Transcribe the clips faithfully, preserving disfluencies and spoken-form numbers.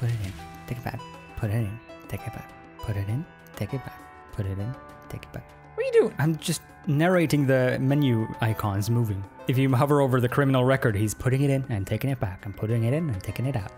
put it in, take it back, put it in, take it back, put it in, take it back, put it in, take it back. What are you doing? I'm just narrating the menu icons moving. If you hover over the criminal record, he's putting it in and taking it back and putting it in and taking it out.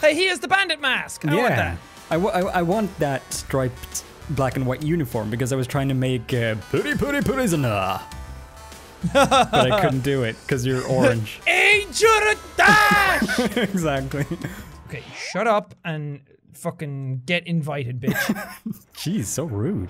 Hey, here's the bandit mask. I yeah. want that. I, w I, I want that striped black and white uniform because I was trying to make uh, Pooty Pooty Prisoner. But I couldn't do it because you're orange. Angel Dash! Exactly. Okay, shut up and fucking get invited, bitch. Jeez, so rude.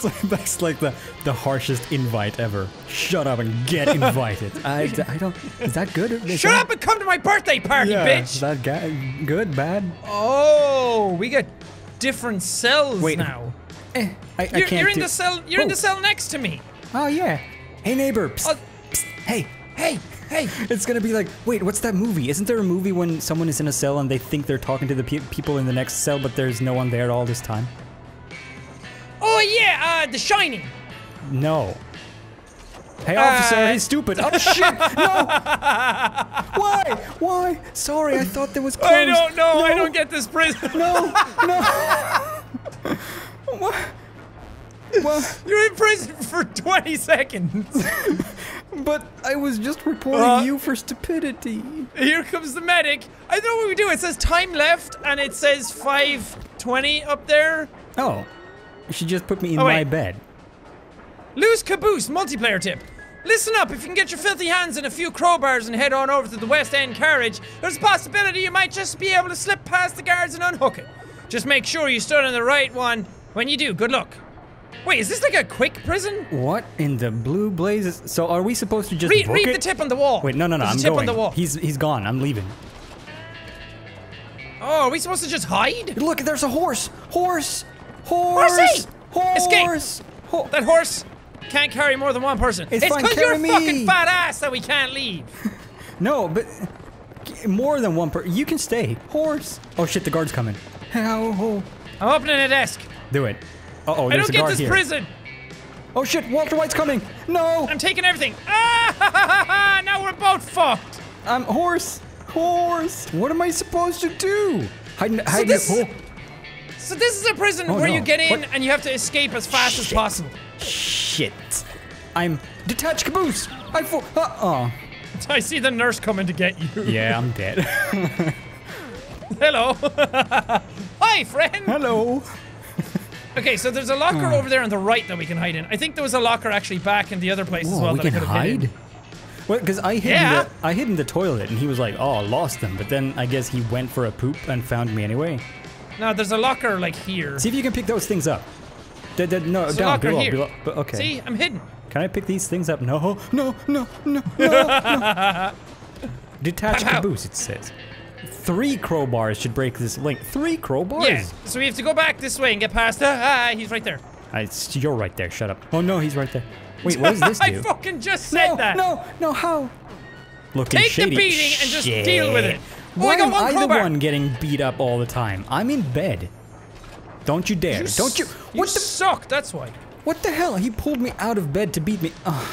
So that's like the the harshest invite ever. Shut up and get invited. I, I don't. Is that good? Is Shut that, up and come to my birthday party, yeah, bitch. Is that guy good, bad? Oh, we got different cells Wait, now. Eh, I, I you're, can't. You're in the cell. You're oh. in the cell next to me. Oh yeah. Hey neighbor. Psst, oh. psst, hey. Hey. Hey. It's gonna be like, wait, what's that movie? Isn't there a movie when someone is in a cell and they think they're talking to the pe people in the next cell, but there's no one there all this time? Oh yeah, uh, The Shining. No. Hey officer, uh, he's stupid. Oh shit, no! Why? Why? Sorry, I thought there was closed. I don't know, no. I don't get this prison. No, no. What? Well, you're in prison for twenty seconds. But I was just reporting uh, you for stupidity. Here comes the medic. I know what we do. It says time left, and it says five twenty up there. Oh, you should just put me in oh, my wait. bed. Loose Caboose multiplayer tip. Listen up, if you can get your filthy hands in a few crowbars and head on over to the West End carriage, there's a possibility you might just be able to slip past the guards and unhook it. Just make sure you stood on the right one when you do. Good luck. Wait, is this like a quick prison? What in the blue blazes? So are we supposed to just read, book read it? the tip on the wall? Wait, no, no, no, There's I'm a tip going. On the wall. He's he's gone. I'm leaving. Oh, are we supposed to just hide? Look, there's a horse. Horse. Horse. Horsey! Horse. Escape. Ho that horse can't carry more than one person. It's because you're me. fucking fat ass that we can't leave. No, but more than one person. You can stay. Horse. Oh shit, the guard's coming. I'm opening a desk. Do it. Uh oh, there's a guard here. I don't get this prison! Oh shit, Walter White's coming! No! I'm taking everything! Ah ha ha ha! Now we're both fucked! I'm horse! Horse! What am I supposed to do? Hide, hide so, this, oh. so this is a prison oh, where no. you get in what? and you have to escape as fast shit. as possible. Shit. I'm detached caboose! I fo- uh-uh. I see the nurse coming to get you. Yeah, I'm dead. Hello! Hi, friend! Hello! Okay, so there's a locker uh. over there on the right that we can hide in. I think there was a locker actually back in the other place Whoa, as well we that can I could hide? Hid in. Well, because I hid yeah. in the, I hid in the toilet and he was like, oh, lost them. But then I guess he went for a poop and found me anyway. No, there's a locker like here. See if you can pick those things up. D -d no, there's down, a below, here. below. But, okay. See, I'm hidden. Can I pick these things up? No, no, no, no, no, no. Detached caboose, it says. Three crowbars should break this link. Three crowbars? Yeah, so we have to go back this way and get past the, ah, he's right there. I, you're right there, shut up. Oh no, he's right there. Wait, what does this do? I fucking just said no, that. No, no, how? Looking Take shady. the beating Shit. and just deal with it. Oh, Why I got am one I crowbar. the one getting beat up all the time? I'm in bed. Don't you dare, you don't you? You what the suck, that's why. What the hell, he pulled me out of bed to beat me. Oh.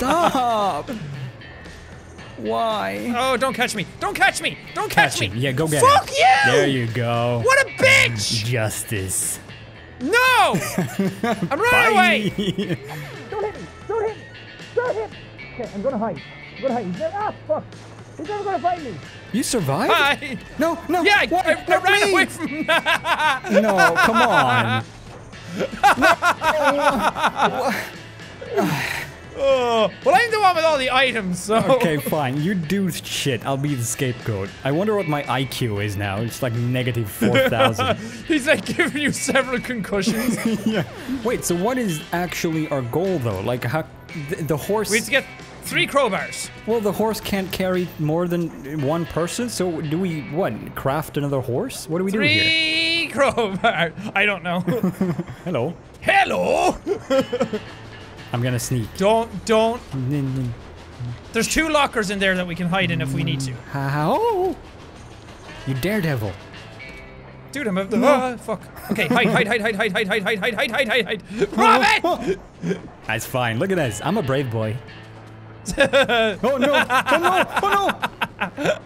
Stop. Why? Oh, don't catch me. Don't catch me. Don't catch, catch me. Him. Yeah, go get Fuck him. Fuck you! There you go. What a bitch! Justice. No! I'm running away! Don't hit me. Don't hit me. Don't hit me. Okay, I'm gonna hide. I'm gonna hide. He's never, ah, fuck. He's never gonna find me. You survived? Hi. No, no. Yeah, what? I, I, I ran me. away from... No, come on. No. What? Oh, well, I'm the one with all the items, so... Okay, fine. You do shit. I'll be the scapegoat. I wonder what my I Q is now. It's like negative four thousand. He's like giving you several concussions. Yeah. Wait, so what is actually our goal, though? Like, how... Th the horse... We have to get three crowbars. Well, the horse can't carry more than one person, so do we, what, craft another horse? What do we do here? Three crowbars. I don't know. Hello. Hello! I'm gonna sneak. Don't, don't. There's two lockers in there that we can hide in if we need to. How? You daredevil. Dude, I'm up the. No. Uh, fuck. Okay, hide, hide, hide, hide, hide, hide, hide, hide, hide, hide, hide, hide. Robin! That's fine. Look at this. I'm a brave boy. Oh no! Oh no! Oh no!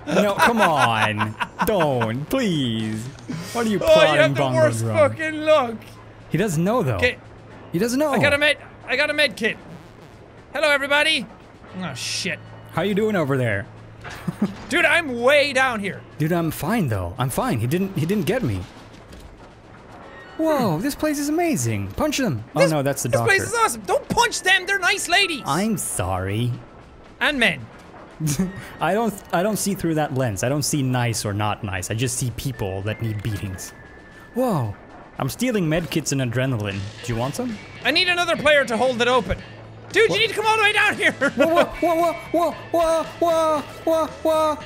No, come on. Don't, please. What are you playing? Oh, you have the worst drum? Fucking luck. He doesn't know though. Okay. He doesn't know. I got a med. I got a med kit. Hello, everybody. Oh shit. How you doing over there? Dude, I'm way down here. Dude, I'm fine though. I'm fine. He didn't. He didn't get me. Whoa, this place is amazing. Punch them. This, oh no, that's the this doctor. This place is awesome. Don't punch them. They're nice ladies. I'm sorry. And men. I don't. I don't see through that lens. I don't see nice or not nice. I just see people that need beatings. Whoa. I'm stealing medkits and adrenaline. Do you want some? I need another player to hold it open. Dude, what? You need to come all the way down here. Whoa, whoa, whoa, whoa, whoa, whoa, whoa, whoa.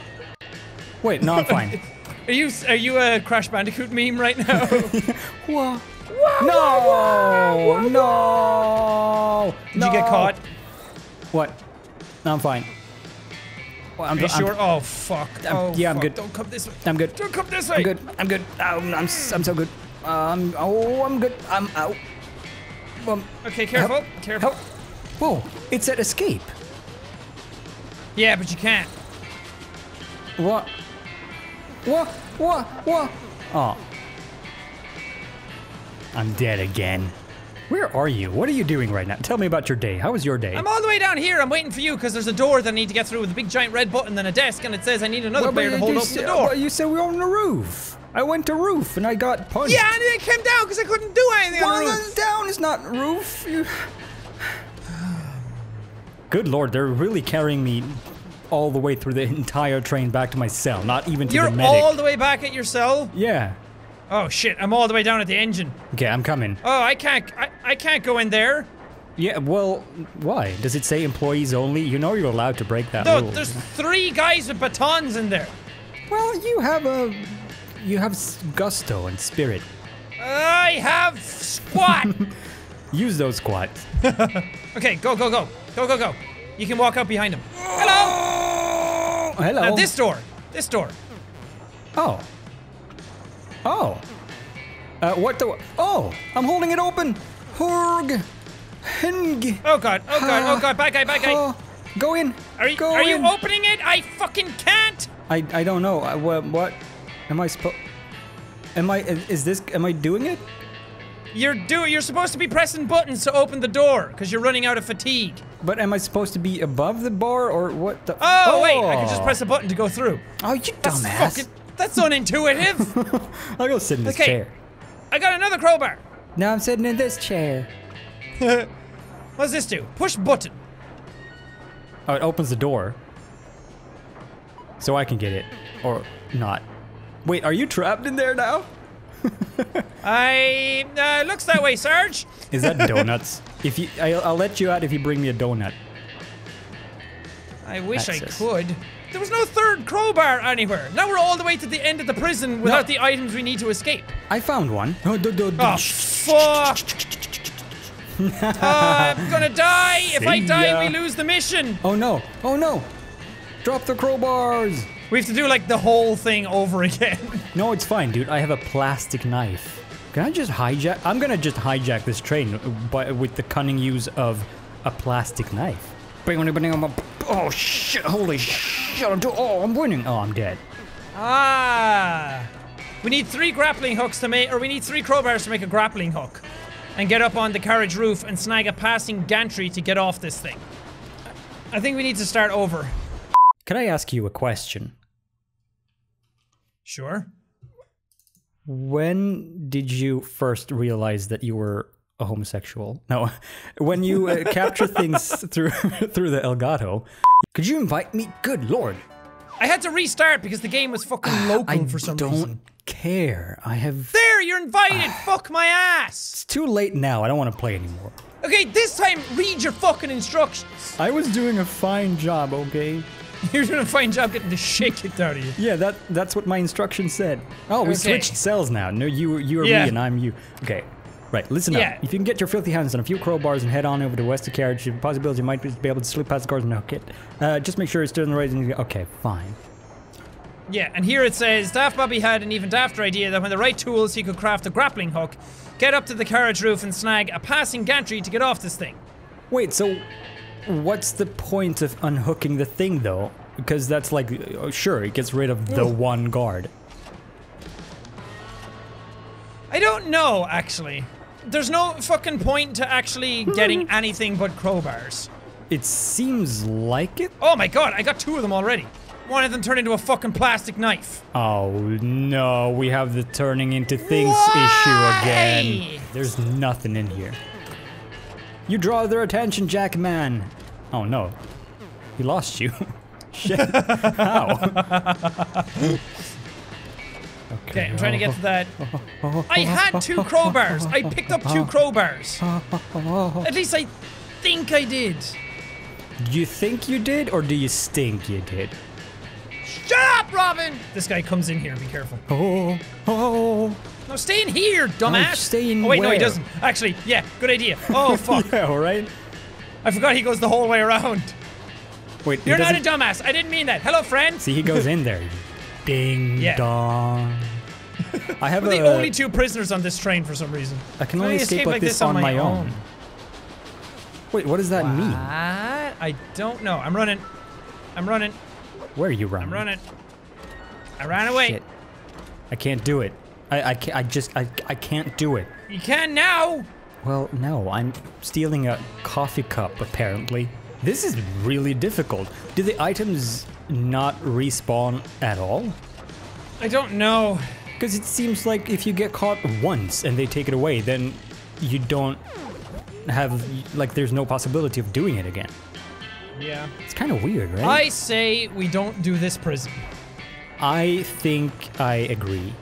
Wait, no, I'm fine. Are you are you a Crash Bandicoot meme right now? Whoa. Whoa, no, whoa, whoa, whoa. No. Did no. you get caught? What? No, I'm fine. Well, I'm, Are you I'm, sure? I'm, oh fuck. I'm, oh, yeah, I'm fuck. good. Don't come this way. I'm good. Don't come this way. I'm good. I'm good. I'm I'm, I'm so good. Um. Oh, I'm good. I'm out. Um, okay, careful. Help. Careful. Help. Whoa! It said escape. Yeah, but you can't. What? What? What? What? Oh. I'm dead again. Where are you? What are you doing right now? Tell me about your day. How was your day? I'm all the way down here. I'm waiting for you because there's a door that I need to get through with a big giant red button and a desk, and it says I need another well, player to hold open the door. You said we're on the roof. I went to roof and I got punched. Yeah, and I came down because I couldn't do anything well, on the roof. Down is not roof. You... Good lord, they're really carrying me all the way through the entire train back to my cell, not even to You're the medic. You're all the way back at your cell? Yeah. Oh shit, I'm all the way down at the engine. Okay, I'm coming. Oh, I can't, I, I can't go in there. Yeah, well, why? Does it say employees only? You know you're allowed to break that no, rule. There's three guys with batons in there. Well, you have a, you have gusto and spirit. I have squat. Use those squats. Okay, go, go, go. Go, go, go. You can walk up behind him. Hello! Hello. Now this door. This door. Oh. Oh. Uh, what the... Oh! I'm holding it open! Horg! Heng! Oh god, oh god, oh god. Bad guy, bad guy. Oh, go in. Are you, go are in. you opening it? I fucking can't! I, I don't know. I, what, what? Am I supposed... Am I... Is this... Am I doing it? You're do you're supposed to be pressing buttons to open the door because you're running out of fatigue. But am I supposed to be above the bar or what the? Oh, oh. wait, I can just press a button to go through. Oh, you that's dumbass! Fucking, that's unintuitive. I'll go sit in this okay. chair. I got another crowbar. Now I'm sitting in this chair. What does this do? Push button. Oh, it opens the door. So I can get it or not. Wait, are you trapped in there now? I uh, looks that way, Sarge. Is that donuts? If you, I, I'll let you out if you bring me a donut. I wish Access. I could. There was no third crowbar anywhere. Now we're all the way to the end of the prison without no. the items we need to escape. I found one. Oh, do, do, do. Oh fuck! uh, I'm gonna die. If See I die, ya. we lose the mission. Oh no! Oh no! Drop the crowbars. We have to do like the whole thing over again. No, it's fine, dude. I have a plastic knife. Can I just hijack? I'm gonna just hijack this train by, with the cunning use of a plastic knife. Oh shit! Holy shit! Oh, I'm winning. Oh, I'm dead. Ah! We need three grappling hooks to make, or we need three crowbars to make a grappling hook, and get up on the carriage roof and snag a passing gantry to get off this thing. I think we need to start over. Can I ask you a question? Sure. When did you first realize that you were a homosexual? No, when you uh, capture things through through the Elgato. Could you invite me? Good lord! I had to restart because the game was fucking local I for some reason. I don't care. I have. There, you're invited. Fuck my ass. It's too late now. I don't want to play anymore. Okay, this time read your fucking instructions. I was doing a fine job, okay. You're doing a fine job getting the shit kicked out of you. Yeah, that that's what my instructions said. Oh, we okay. switched cells now. No, you you are yeah. me and I'm you. Okay, right, listen yeah. up. If you can get your filthy hands on a few crowbars and head on over to West of Carriage, the possibility you might be able to slip past the cars and hook it. Uh, just make sure it's still in the right... Okay, fine. Yeah, and here it says, Daft Bobby had an even dafter idea that when the right tools, he could craft a grappling hook, get up to the carriage roof and snag a passing gantry to get off this thing. Wait, so... What's the point of unhooking the thing, though? because that's like, sure, it gets rid of the one guard. I don't know, actually. There's no fucking point to actually getting anything but crowbars. It seems like it. Oh my god, I got two of them already. One of them turned into a fucking plastic knife. Oh no, we have the turning into things Why? issue again. There's nothing in here. You draw their attention, Jackman. Oh no, he lost you. Shit, how? Okay, I'm trying to get to that. I had two crowbars. I picked up two crowbars. At least I think I did. Do you think you did, or do you stink you did? Shut up, Robin! This guy comes in here, be careful. Oh, oh. No, stay in here, dumbass! No, stay in oh, wait, where? no, he doesn't. Actually, yeah, good idea. Oh, fuck. Yeah, alright. I forgot he goes the whole way around. Wait, You're not a dumbass, I didn't mean that. Hello, friend! See, he goes in there. Ding yeah. dong. I have We're a, the only two prisoners on this train for some reason. I can only I escape, escape like this, this on, on my own. own. Wait, what does that what? mean? I don't know. I'm running. I'm running. Where are you running? I'm running. I ran away. Shit. I can't do it. I I, can't, I just I I can't do it. You can now. Well, no. I'm stealing a coffee cup apparently. This is really difficult. Do the items not respawn at all? I don't know. Because it seems like if you get caught once and they take it away, then you don't have like there's no possibility of doing it again. Yeah. It's kind of weird, right? I say we don't do this prison. I think I agree.